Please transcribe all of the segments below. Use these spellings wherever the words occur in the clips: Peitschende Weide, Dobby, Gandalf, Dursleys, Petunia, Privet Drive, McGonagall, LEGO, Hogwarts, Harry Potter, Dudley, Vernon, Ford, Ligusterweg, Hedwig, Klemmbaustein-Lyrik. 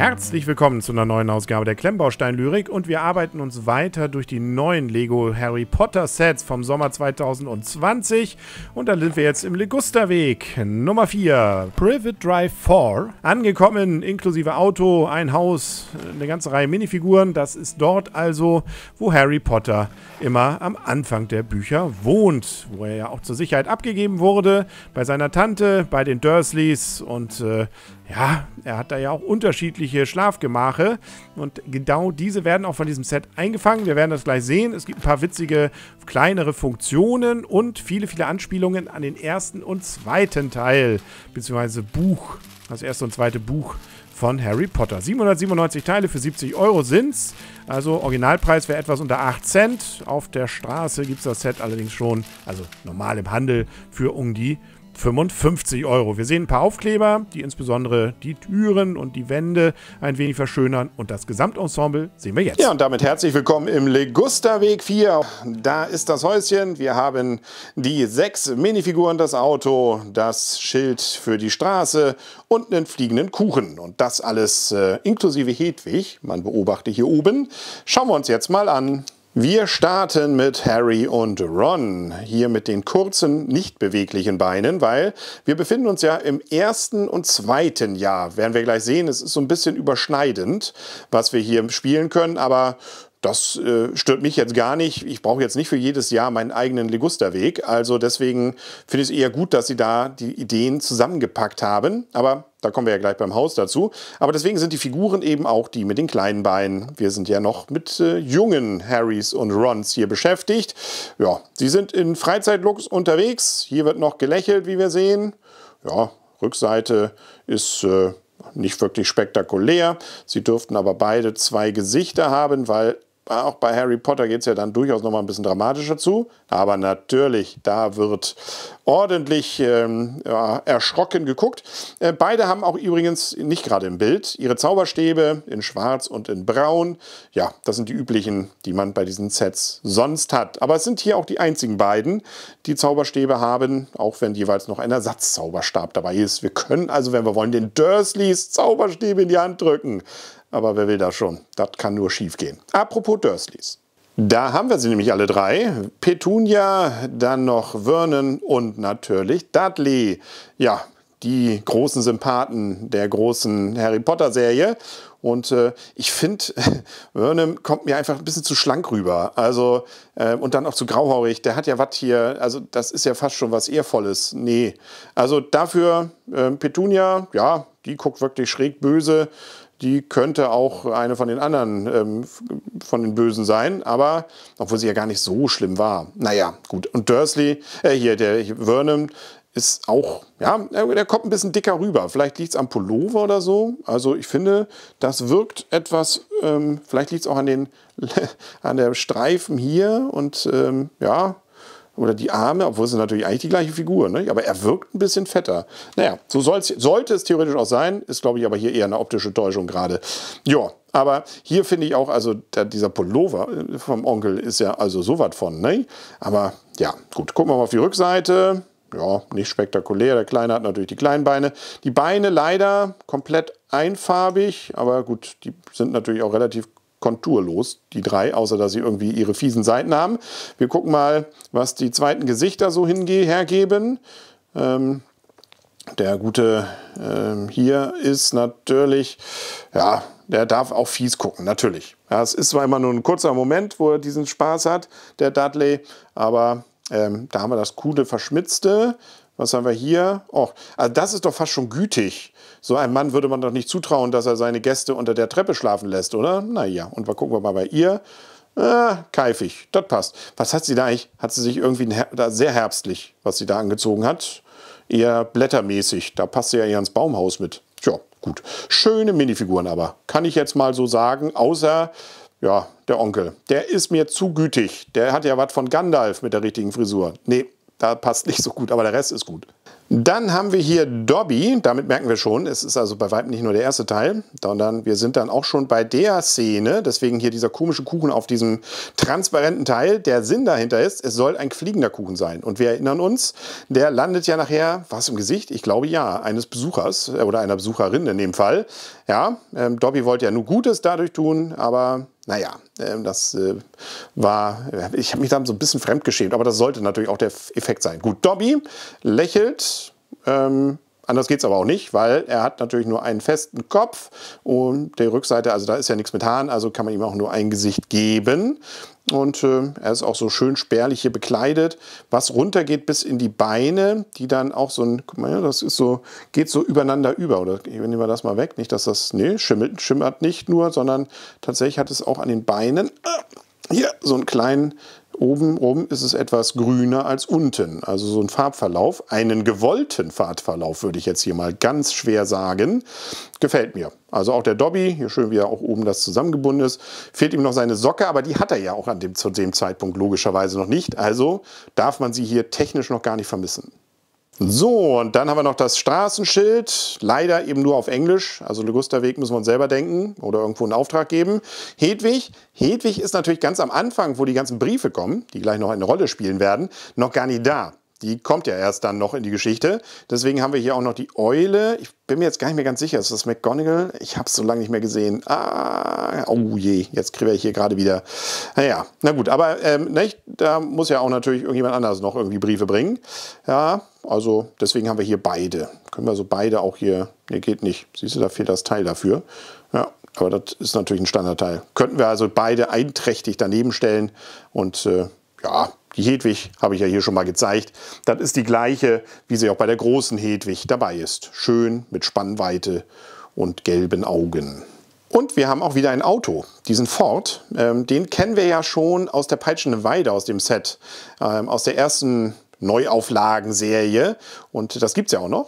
Herzlich willkommen zu einer neuen Ausgabe der Klemmbaustein-Lyrik und wir arbeiten uns weiter durch die neuen Lego Harry Potter Sets vom Sommer 2020 und da sind wir jetzt im Ligusterweg Nummer 4, Privet Drive 4, angekommen, inklusive Auto, ein Haus, eine ganze Reihe Minifiguren. Das ist dort also, wo Harry Potter immer am Anfang der Bücher wohnt, wo er ja auch zur Sicherheit abgegeben wurde, bei seiner Tante, bei den Dursleys und ja, er hat da ja auch unterschiedliche Schlafgemache und genau diese werden auch von diesem Set eingefangen. Wir werden das gleich sehen. Es gibt ein paar witzige, kleinere Funktionen und viele, viele Anspielungen an den ersten und zweiten Teil, beziehungsweise Buch, das erste und zweite Buch von Harry Potter. 797 Teile für 70 Euro sind's. Also Originalpreis wäre etwas unter 8 Cent. Auf der Straße gibt es das Set allerdings schon, also normal im Handel, für um die 55 Euro. Wir sehen ein paar Aufkleber, die insbesondere die Türen und die Wände ein wenig verschönern und das Gesamtensemble sehen wir jetzt. Ja, und damit herzlich willkommen im Ligusterweg 4. Da ist das Häuschen. Wir haben die 6 Minifiguren, das Auto, das Schild für die Straße und einen fliegenden Kuchen. Und das alles inklusive Hedwig. Man beobachte hier oben. Schauen wir uns jetzt mal an. Wir starten mit Harry und Ron, hier mit den kurzen, nicht beweglichen Beinen, weil wir befinden uns ja im ersten und zweiten Jahr. Werden wir gleich sehen, es ist so ein bisschen überschneidend, was wir hier spielen können, aber das stört mich jetzt gar nicht. Ich brauche jetzt nicht für jedes Jahr meinen eigenen Ligusterweg, also deswegen finde ich es eher gut, dass sie da die Ideen zusammengepackt haben, aber da kommen wir ja gleich beim Haus dazu. Aber deswegen sind die Figuren eben auch die mit den kleinen Beinen. Wir sind ja noch mit jungen Harrys und Rons hier beschäftigt. Ja, sie sind in Freizeitlooks unterwegs. Hier wird noch gelächelt, wie wir sehen. Ja, Rückseite ist nicht wirklich spektakulär. Sie dürften aber beide 2 Gesichter haben, weil auch bei Harry Potter geht es ja dann durchaus noch mal ein bisschen dramatischer zu. Aber natürlich, da wird ordentlich erschrocken geguckt. Beide haben auch übrigens, nicht gerade im Bild, ihre Zauberstäbe in schwarz und in braun. Ja, das sind die üblichen, die man bei diesen Sets sonst hat. Aber es sind hier auch die einzigen beiden, die Zauberstäbe haben, auch wenn jeweils noch ein Ersatzzauberstab dabei ist. Wir können also, wenn wir wollen, den Dursleys Zauberstäbe in die Hand drücken. Aber wer will das schon? Das kann nur schief gehen. Apropos Dursleys. Da haben wir sie nämlich alle 3. Petunia, dann noch Vernon und natürlich Dudley. Ja, die großen Sympathen der großen Harry Potter-Serie. Und ich finde, Vernon kommt mir einfach ein bisschen zu schlank rüber. Also, und dann auch zu grauhaarig. Der hat ja was hier, also das ist ja fast schon was Ehrvolles. Nee, also dafür Petunia, ja, die guckt wirklich schräg böse. Die könnte auch eine von den anderen, von den Bösen sein, aber obwohl sie ja gar nicht so schlimm war. Naja, gut. Und Dursley, Vernon ist auch, ja, der kommt ein bisschen dicker rüber. Vielleicht liegt es am Pullover oder so. Also ich finde, das wirkt etwas, vielleicht liegt es auch an den an der Streifen hier und ja, oder die Arme, obwohl es natürlich eigentlich die gleiche Figur, ne? Aber er wirkt ein bisschen fetter. Naja, so sollte es theoretisch auch sein. Ist, glaube ich, aber hier eher eine optische Täuschung gerade. Ja, aber hier finde ich auch, also dieser Pullover vom Onkel ist ja also so was von, ne? Aber ja, gut, gucken wir mal auf die Rückseite. Ja, nicht spektakulär. Der Kleine hat natürlich die kleinen Beine. Die Beine leider komplett einfarbig, aber gut, die sind natürlich auch relativ konturlos, die 3, außer dass sie irgendwie ihre fiesen Seiten haben. Wir gucken mal, was die zweiten Gesichter so hergeben. Der gute hier ist natürlich, ja, der darf auch fies gucken, natürlich. Ja, es ist zwar immer nur ein kurzer Moment, wo er diesen Spaß hat, der Dudley, aber da haben wir das coole Verschmitzte. Was haben wir hier? Oh, also das ist doch fast schon gütig. So einem Mann würde man doch nicht zutrauen, dass er seine Gäste unter der Treppe schlafen lässt, oder? Naja, und mal gucken wir mal bei ihr. Keifig, das passt. Was hat sie da eigentlich? Hat sie sich irgendwie sehr herbstlich, was sie da angezogen hat? Eher blättermäßig, da passt sie ja eher ins Baumhaus mit. Tja, gut. Schöne Minifiguren aber, kann ich jetzt mal so sagen, außer, ja, der Onkel. Der ist mir zu gütig. Der hat ja was von Gandalf mit der richtigen Frisur. Nee, da passt nicht so gut, aber der Rest ist gut. Dann haben wir hier Dobby, damit merken wir schon, es ist also bei weitem nicht nur der erste Teil, sondern wir sind dann auch schon bei der Szene, deswegen hier dieser komische Kuchen auf diesem transparenten Teil, der Sinn dahinter ist, es soll ein fliegender Kuchen sein. Und wir erinnern uns, der landet ja nachher, was im Gesicht? Ich glaube ja, eines Besuchers oder einer Besucherin in dem Fall. Ja, Dobby wollte ja nur Gutes dadurch tun, aber naja, das ich habe mich da so ein bisschen fremdgeschämt, aber das sollte natürlich auch der Effekt sein. Gut, Dobby lächelt, anders geht es aber auch nicht, weil er hat natürlich nur einen festen Kopf und die Rückseite, also da ist ja nichts mit Haaren, also kann man ihm auch nur ein Gesicht geben. Und er ist auch so schön spärlich hier bekleidet, was runtergeht bis in die Beine, die dann auch so ein, guck mal, ja, das ist so, geht so übereinander über. Oder nehmen wir das mal weg, nicht, dass das, nee, schimmert nicht nur, sondern tatsächlich hat es auch an den Beinen, hier so einen kleinen, oben ist es etwas grüner als unten, also so ein Farbverlauf, einen gewollten Farbverlauf würde ich jetzt hier mal ganz schwer sagen, gefällt mir. Also auch der Dobby, hier schön wie er auch oben das zusammengebunden ist, fehlt ihm noch seine Socke, aber die hat er ja auch zu dem Zeitpunkt logischerweise noch nicht, also darf man sie hier technisch noch gar nicht vermissen. So, und dann haben wir noch das Straßenschild, leider eben nur auf Englisch, also Ligusterweg müssen wir uns selber denken oder irgendwo einen Auftrag geben. Hedwig ist natürlich ganz am Anfang, wo die ganzen Briefe kommen, die gleich noch eine Rolle spielen werden, noch gar nicht da. Die kommt ja erst dann noch in die Geschichte. Deswegen haben wir hier auch noch die Eule. Ich bin mir jetzt gar nicht mehr ganz sicher. Ist das McGonagall? Ich habe es so lange nicht mehr gesehen. Ah, oh je, jetzt kriege ich hier gerade wieder. Naja, na gut, aber nicht, da muss ja auch natürlich irgendjemand anders noch irgendwie Briefe bringen. Ja, also deswegen haben wir hier beide. Können wir so beide auch hier... Nee, geht nicht. Siehst du, da fehlt das Teil dafür. Ja, aber das ist natürlich ein Standardteil. Könnten wir also beide einträchtig daneben stellen und ja... Die Hedwig habe ich ja hier schon mal gezeigt. Das ist die gleiche, wie sie auch bei der großen Hedwig dabei ist. Schön mit Spannweite und gelben Augen. Und wir haben auch wieder ein Auto, diesen Ford. Den kennen wir ja schon aus der Peitschende Weide, aus dem Set, aus der ersten Neuauflagenserie. Und das gibt es ja auch noch.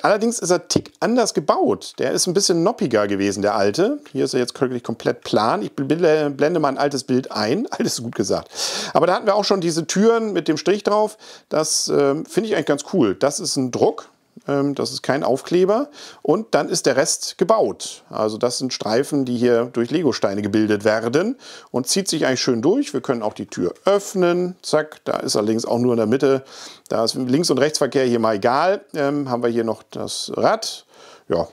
Allerdings ist er tick anders gebaut. Der ist ein bisschen noppiger gewesen, der alte. Hier ist er jetzt wirklich komplett plan. Ich blende mal ein altes Bild ein. Alles gut gesagt. Aber da hatten wir auch schon diese Türen mit dem Strich drauf. Das finde ich eigentlich ganz cool. Das ist ein Druck. Das ist kein Aufkleber. Und dann ist der Rest gebaut. Also das sind Streifen, die hier durch Legosteine gebildet werden. Und zieht sich eigentlich schön durch. Wir können auch die Tür öffnen. Zack, da ist allerdings auch nur in der Mitte. Da ist Links- und Rechtsverkehr hier mal egal. Haben wir hier noch das Rad. Ja,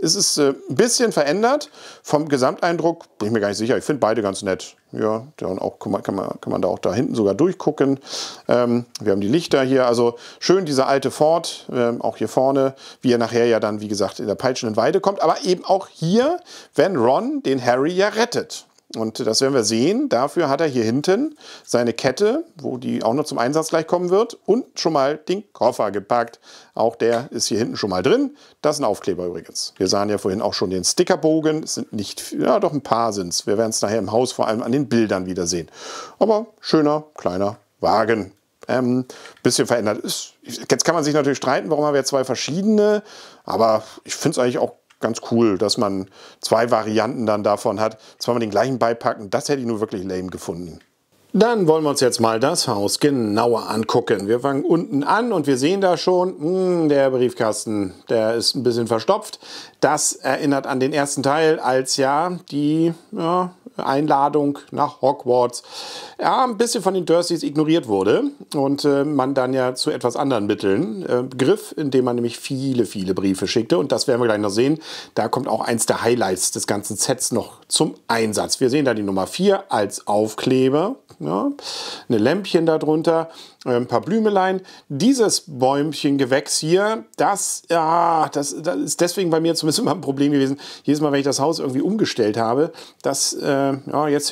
es ist ein bisschen verändert. Vom Gesamteindruck bin ich mir gar nicht sicher. Ich finde beide ganz nett. Ja, dann auch kann man da auch da hinten sogar durchgucken. Wir haben die Lichter hier. Also schön dieser alte Ford, auch hier vorne, wie er nachher ja dann, wie gesagt, in der Peitschenden Weide kommt. Aber eben auch hier, wenn Ron den Harry ja rettet. Und das werden wir sehen. Dafür hat er hier hinten seine Kette, wo die auch noch zum Einsatz gleich kommen wird. Und schon mal den Koffer gepackt. Auch der ist hier hinten schon mal drin. Das ist ein Aufkleber übrigens. Wir sahen ja vorhin auch schon den Stickerbogen. Es sind nicht, ja doch ein paar sind es. Wir werden es nachher im Haus vor allem an den Bildern wiedersehen. Aber schöner, kleiner Wagen. Bisschen verändert ist. Jetzt kann man sich natürlich streiten, warum haben wir zwei verschiedene. Aber ich finde es eigentlich auch ganz cool, dass man zwei Varianten dann davon hat. Zweimal den gleichen beipacken, das hätte ich nur wirklich lame gefunden. Dann wollen wir uns jetzt mal das Haus genauer angucken. Wir fangen unten an und wir sehen da schon, der Briefkasten, der ist ein bisschen verstopft. Das erinnert an den ersten Teil, als ja die Einladung nach Hogwarts ein bisschen von den Dursleys ignoriert wurde. Und man dann ja zu etwas anderen Mitteln griff, indem man nämlich viele, viele Briefe schickte. Und das werden wir gleich noch sehen. Da kommt auch eins der Highlights des ganzen Sets noch zum Einsatz. Wir sehen da die Nummer 4 als Aufkleber. Ja, eine Lämpchen darunter, ein paar Blümelein. Dieses Bäumchengewächs hier, das ist deswegen bei mir zumindest immer ein Problem gewesen. Jedes Mal, wenn ich das Haus irgendwie umgestellt habe, jetzt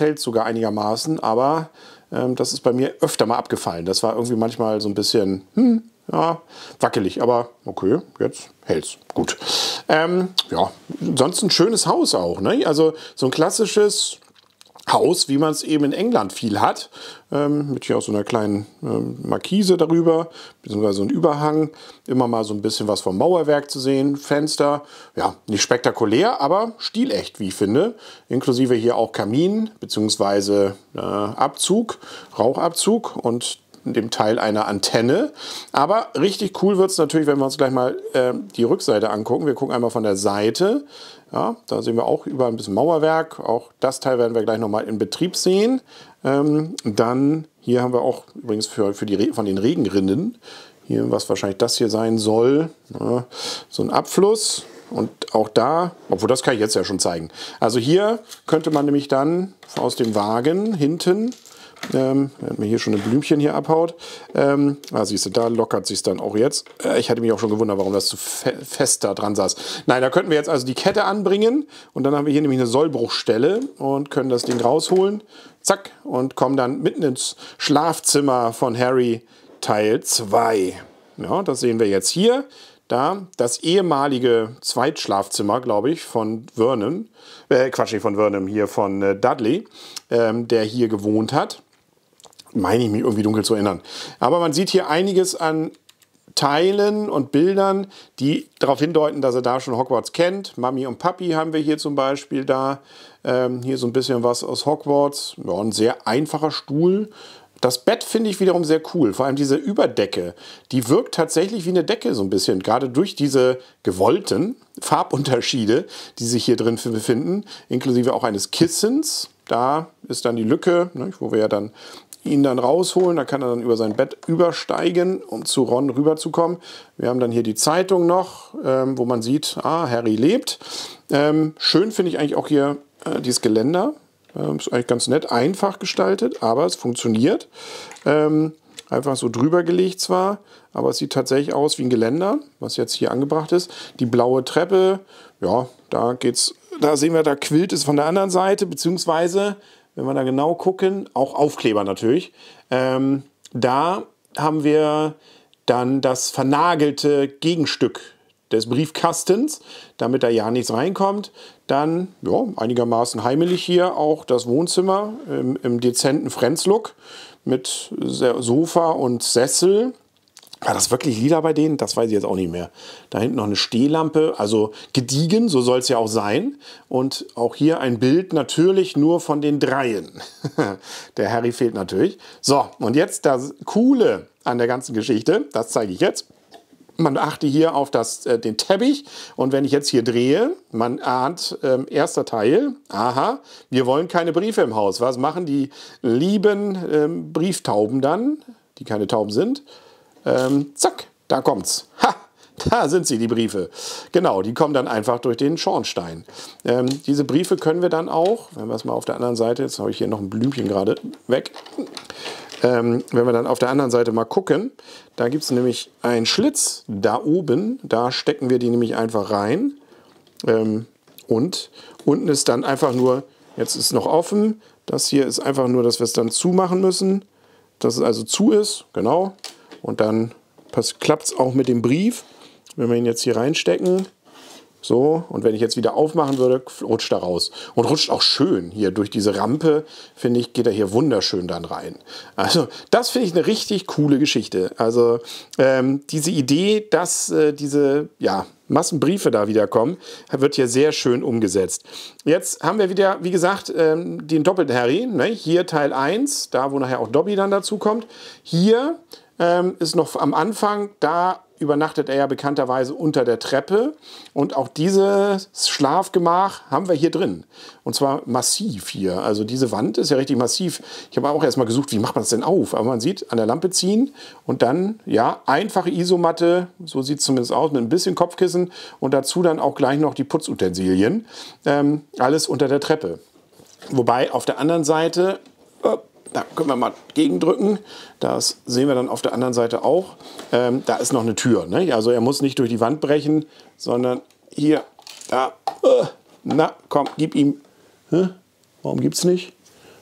hält es sogar einigermaßen, aber das ist bei mir öfter mal abgefallen. Das war irgendwie manchmal so ein bisschen wackelig, aber okay, jetzt hält's. Gut. Sonst ein schönes Haus auch, ne? Also so ein klassisches Haus, wie man es eben in England viel hat, mit hier auch so einer kleinen Markise darüber, beziehungsweise so ein Überhang, immer mal so ein bisschen was vom Mauerwerk zu sehen, Fenster, ja, nicht spektakulär, aber stilecht, wie ich finde, inklusive hier auch Kamin, beziehungsweise Abzug, Rauchabzug und dem Teil einer Antenne. Aber richtig cool wird es natürlich, wenn wir uns gleich mal die Rückseite angucken. Wir gucken einmal von der Seite. Ja, da sehen wir auch über ein bisschen Mauerwerk. Auch das Teil werden wir gleich nochmal in Betrieb sehen. Dann hier haben wir auch übrigens von den Regenrinnen, hier was wahrscheinlich das hier sein soll, so ein Abfluss. Und auch da, obwohl das kann ich jetzt ja schon zeigen. Also hier könnte man nämlich dann aus dem Wagen hinten, wenn mir hier schon ein Blümchen hier abhaut, siehst du, da lockert sich es dann auch jetzt. Ich hatte mich auch schon gewundert, warum das so fest da dran saß. Nein, da könnten wir jetzt also die Kette anbringen und dann haben wir hier nämlich eine Sollbruchstelle und können das Ding rausholen. Zack, und kommen dann mitten ins Schlafzimmer von Harry Teil 2. Ja, das sehen wir jetzt hier. Da, das ehemalige Zweitschlafzimmer, glaube ich, von Vernon, Quatsch, nicht von Vernon, hier von Dudley, der hier gewohnt hat. Meine ich mich irgendwie dunkel zu erinnern. Aber man sieht hier einiges an Teilen und Bildern, die darauf hindeuten, dass er da schon Hogwarts kennt. Mami und Papi haben wir hier zum Beispiel da. Hier so ein bisschen was aus Hogwarts. Ja, ein sehr einfacher Stuhl. Das Bett finde ich wiederum sehr cool, vor allem diese Überdecke, die wirkt tatsächlich wie eine Decke so ein bisschen, gerade durch diese gewollten Farbunterschiede, die sich hier drin befinden, inklusive auch eines Kissens. Da ist dann die Lücke, ne, wo wir ja dann ihn dann rausholen, da kann er dann über sein Bett übersteigen, um zu Ron rüberzukommen. Wir haben dann hier die Zeitung noch, wo man sieht, Harry lebt. Schön finde ich eigentlich auch hier dieses Geländer. Ist eigentlich ganz nett, einfach gestaltet, aber es funktioniert. Einfach so drüber gelegt zwar, aber es sieht tatsächlich aus wie ein Geländer, was jetzt hier angebracht ist. Die blaue Treppe, ja, da geht's, da sehen wir, da quillt es von der anderen Seite, beziehungsweise, wenn wir da genau gucken, auch Aufkleber natürlich. Da haben wir dann das vernagelte Gegenstück des Briefkastens, damit da ja nichts reinkommt. Dann, ja, einigermaßen heimelig hier auch das Wohnzimmer im dezenten Friends-Look mit Sofa und Sessel. War das wirklich lila bei denen? Das weiß ich jetzt auch nicht mehr. Da hinten noch eine Stehlampe, also gediegen, so soll es ja auch sein. Und auch hier ein Bild natürlich nur von den Dreien. Der Harry fehlt natürlich. So, und jetzt das Coole an der ganzen Geschichte, das zeige ich jetzt. Man achte hier auf den Teppich und wenn ich jetzt hier drehe, man ahnt, erster Teil, aha, wir wollen keine Briefe im Haus. Was machen die lieben Brieftauben dann, die keine Tauben sind? Zack, da kommt's. Ha, da sind sie, die Briefe. Genau, die kommen dann einfach durch den Schornstein. Diese Briefe können wir dann auch, wenn wir es mal auf der anderen Seite, jetzt habe ich hier noch ein Blümchen gerade weg, wenn wir dann auf der anderen Seite mal gucken, da gibt es nämlich einen Schlitz da oben, da stecken wir die nämlich einfach rein und unten ist dann einfach nur, jetzt ist noch offen, das hier ist einfach nur, dass wir es dann zumachen müssen, dass es also zu ist, genau, und dann klappt es auch mit dem Brief, wenn wir ihn jetzt hier reinstecken. So, und wenn ich jetzt wieder aufmachen würde, rutscht er raus. Und rutscht auch schön hier durch diese Rampe, finde ich, geht er hier wunderschön dann rein. Also das finde ich eine richtig coole Geschichte. Also diese Idee, dass diese Massenbriefe da wiederkommen, wird hier sehr schön umgesetzt. Jetzt haben wir wieder, wie gesagt, den doppelten Harry. Ne? Hier Teil 1, da wo nachher auch Dobby dann dazu kommt. Hier ist noch am Anfang, da übernachtet er ja bekannterweise unter der Treppe. Und auch dieses Schlafgemach haben wir hier drin. Und zwar massiv hier. Also diese Wand ist ja richtig massiv. Ich habe auch erstmal gesucht, wie macht man es denn auf? Aber man sieht, an der Lampe ziehen und dann, ja, einfache Isomatte, so sieht es zumindest aus, mit ein bisschen Kopfkissen. Und dazu dann auch gleich noch die Putzutensilien. Alles unter der Treppe. Wobei auf der anderen Seite... Da können wir mal gegendrücken. Das sehen wir dann auf der anderen Seite auch. Da ist noch eine Tür. Ne? Also er muss nicht durch die Wand brechen, sondern hier, da. Na, komm, gib ihm. Hä? Warum gibt es nicht?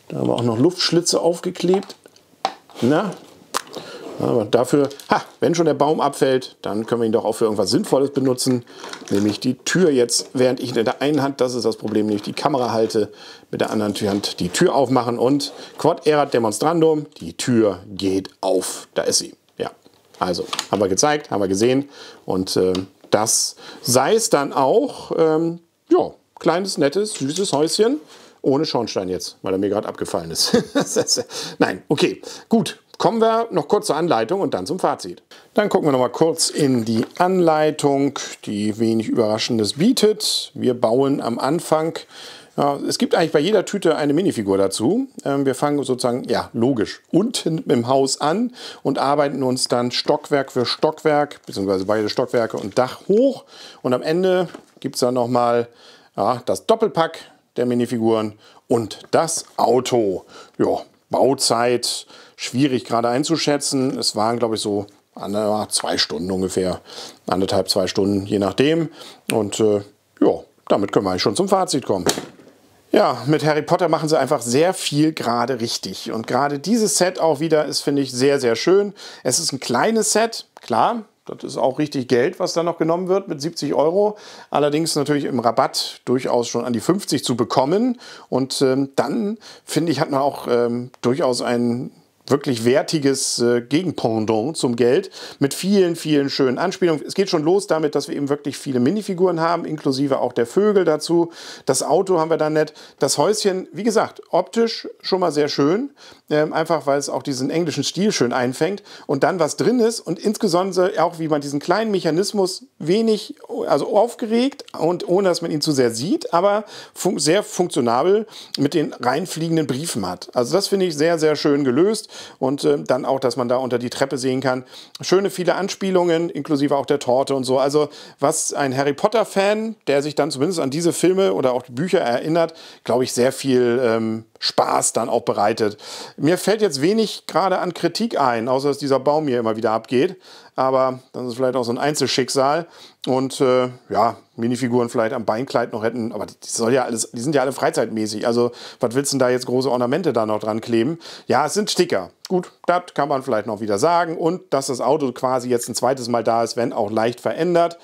Da haben wir auch noch Luftschlitze aufgeklebt. Na, aber dafür, wenn schon der Baum abfällt, dann können wir ihn doch auch für irgendwas Sinnvolles benutzen. Nämlich die Tür jetzt, während ich mit der einen Hand, das ist das Problem, nämlich die Kamera halte, mit der anderen Hand die Tür aufmachen und quod erat demonstrandum, die Tür geht auf. Da ist sie. Ja, also haben wir gezeigt, haben wir gesehen und das sei es dann auch. Ja, kleines, nettes, süßes Häuschen. Ohne Schornstein jetzt, weil er mir gerade abgefallen ist. Nein, okay, gut. Kommen wir noch kurz zur Anleitung und dann zum Fazit. Dann gucken wir noch mal kurz in die Anleitung, die wenig Überraschendes bietet. Wir bauen am Anfang Es gibt eigentlich bei jeder Tüte eine Minifigur dazu. Wir fangen sozusagen, ja, logisch, unten im Haus an und arbeiten uns dann Stockwerk für Stockwerk, beziehungsweise beide Stockwerke und Dach hoch. Und am Ende gibt es dann nochmal, ja, das Doppelpack der Minifiguren und das Auto. Ja, Bauzeit, schwierig gerade einzuschätzen. Es waren, glaube ich, so 2 Stunden ungefähr, 1,5, 2 Stunden, je nachdem. Und ja, damit können wir eigentlich schon zum Fazit kommen. Ja, mit Harry Potter machen sie einfach sehr viel gerade richtig. Und gerade dieses Set auch wieder ist, finde ich, sehr, sehr schön. Es ist ein kleines Set, klar. Das ist auch richtig Geld, was da noch genommen wird mit 70 €. Allerdings natürlich im Rabatt durchaus schon an die 50 zu bekommen. Und dann, finde ich, hat man auch durchaus ein wirklich wertiges Gegenpendant zum Geld mit vielen, vielen schönen Anspielungen. Es geht schon los damit, dass wir eben wirklich viele Minifiguren haben, inklusive auch der Vögel dazu. Das Auto haben wir dann nett. Das Häuschen, wie gesagt, optisch schon mal sehr schön, einfach weil es auch diesen englischen Stil schön einfängt. Und dann, was drin ist und insbesondere auch, wie man diesen kleinen Mechanismus wenig, also aufgeregt und ohne, dass man ihn zu sehr sieht, aber sehr funktionabel mit den reinfliegenden Briefen hat. Also das finde ich sehr, sehr schön gelöst. Und dann auch, dass man da unter die Treppe sehen kann. Schöne viele Anspielungen, inklusive auch der Torte und so. Also was ein Harry Potter-Fan, der sich dann zumindest an diese Filme oder auch die Bücher erinnert, glaube ich, sehr viel Spaß dann auch bereitet. Mir fällt jetzt wenig gerade an Kritik ein, außer dass dieser Baum hier immer wieder abgeht. Aber das ist vielleicht auch so ein Einzelschicksal. Und ja, Minifiguren vielleicht am Beinkleid noch hätten. Aber die sind ja alle freizeitmäßig. Also was willst du denn da jetzt große Ornamente da noch dran kleben? Ja, es sind Sticker. Gut, das kann man vielleicht noch wieder sagen. Und dass das Auto quasi jetzt ein zweites Mal da ist, wenn auch leicht verändert.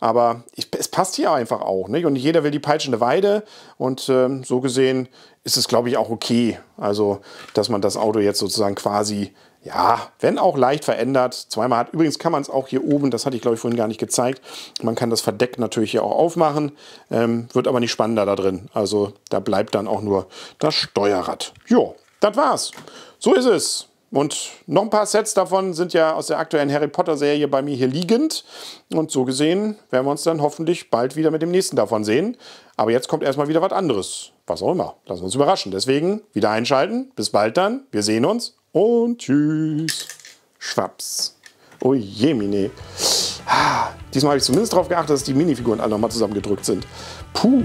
Aber es passt hier einfach auch, nicht? Und nicht jeder will die peitschende Weide. Und so gesehen ist es, glaube ich, auch okay. Also, dass man das Auto jetzt sozusagen quasi, ja, wenn auch leicht verändert, zweimal hat. Übrigens kann man es auch hier oben, das hatte ich, glaube ich, vorhin gar nicht gezeigt, man kann das Verdeck natürlich hier auch aufmachen, wird aber nicht spannender da drin. Also da bleibt dann auch nur das Steuerrad. Jo, das war's. So ist es. Und noch ein paar Sets davon sind ja aus der aktuellen Harry Potter Serie bei mir hier liegend. Und so gesehen werden wir uns dann hoffentlich bald wieder mit dem nächsten davon sehen. Aber jetzt kommt erstmal wieder was anderes. Was auch immer. Lassen wir uns überraschen. Deswegen wieder einschalten. Bis bald dann. Wir sehen uns. Und tschüss. Schwaps. Oh je, Mine. Ah, diesmal habe ich zumindest darauf geachtet, dass die Minifiguren alle nochmal zusammengedrückt sind. Puh.